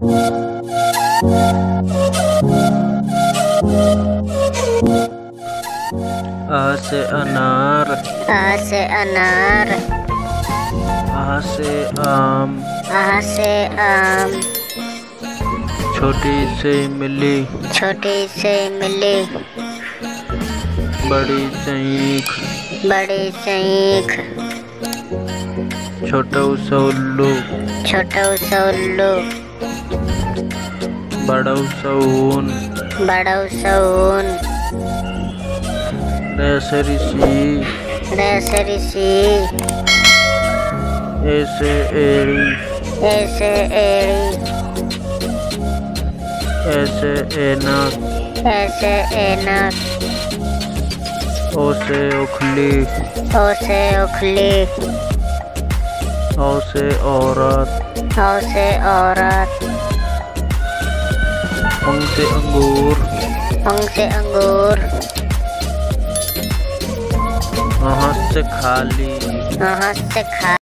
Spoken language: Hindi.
A से अनार आ से आम छोटी से मिली बड़ी सीख छोटा सा उल्लू बड़ा सा ऊन रेसरिसी ऐसे एरी ऐसे एनक ओसे उखली ओसे औरत अंग से अंगूर वहाँ से खाली